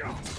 Love.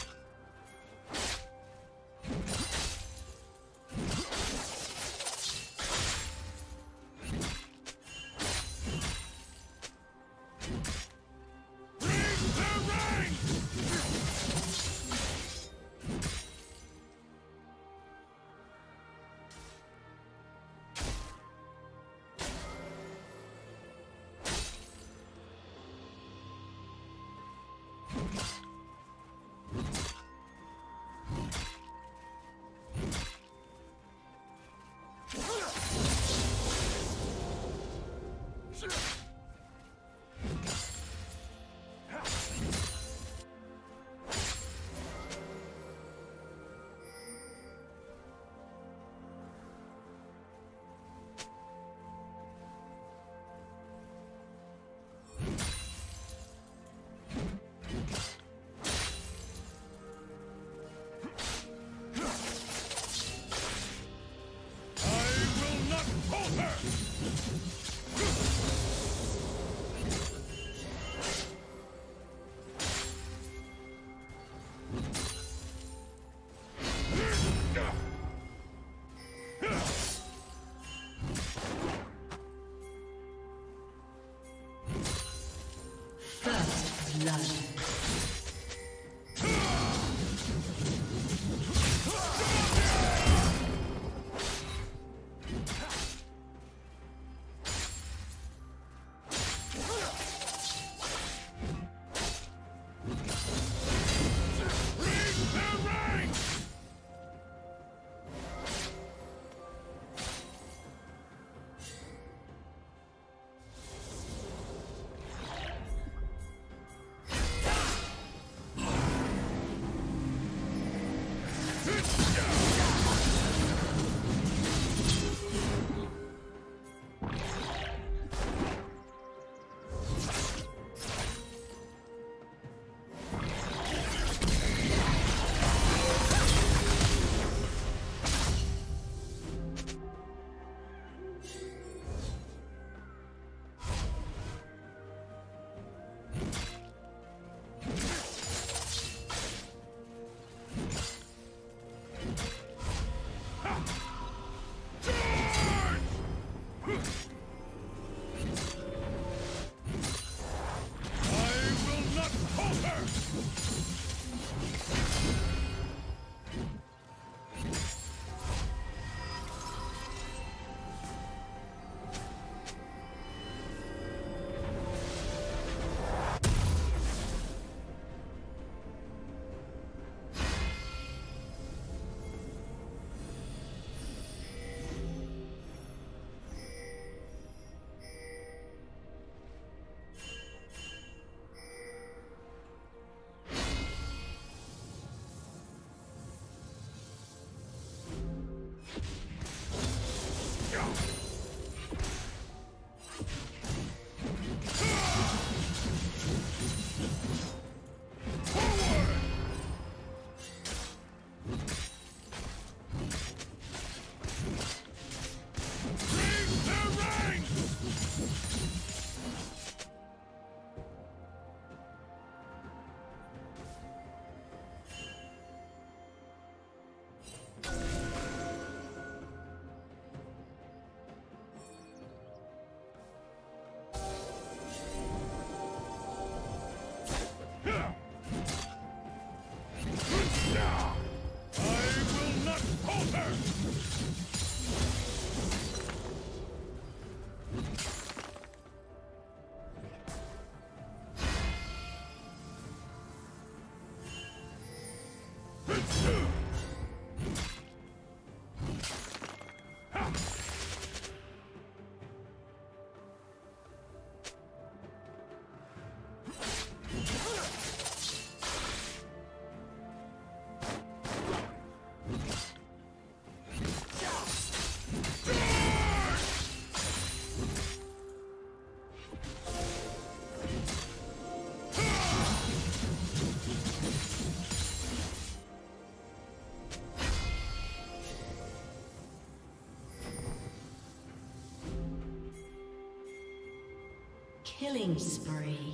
Killing spree.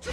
Two!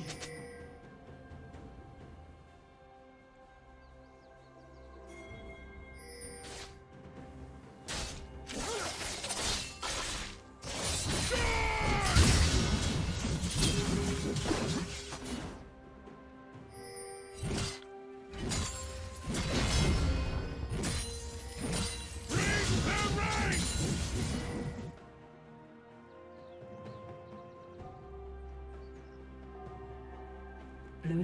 Blue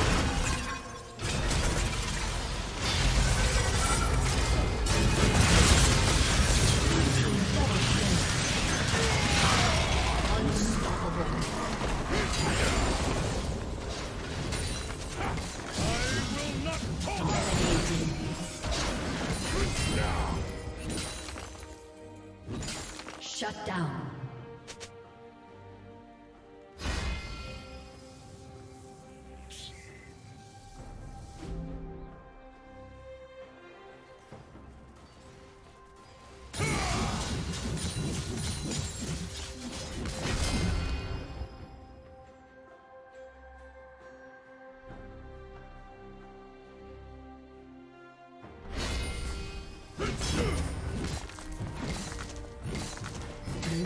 Blue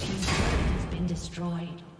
team's turret has been destroyed.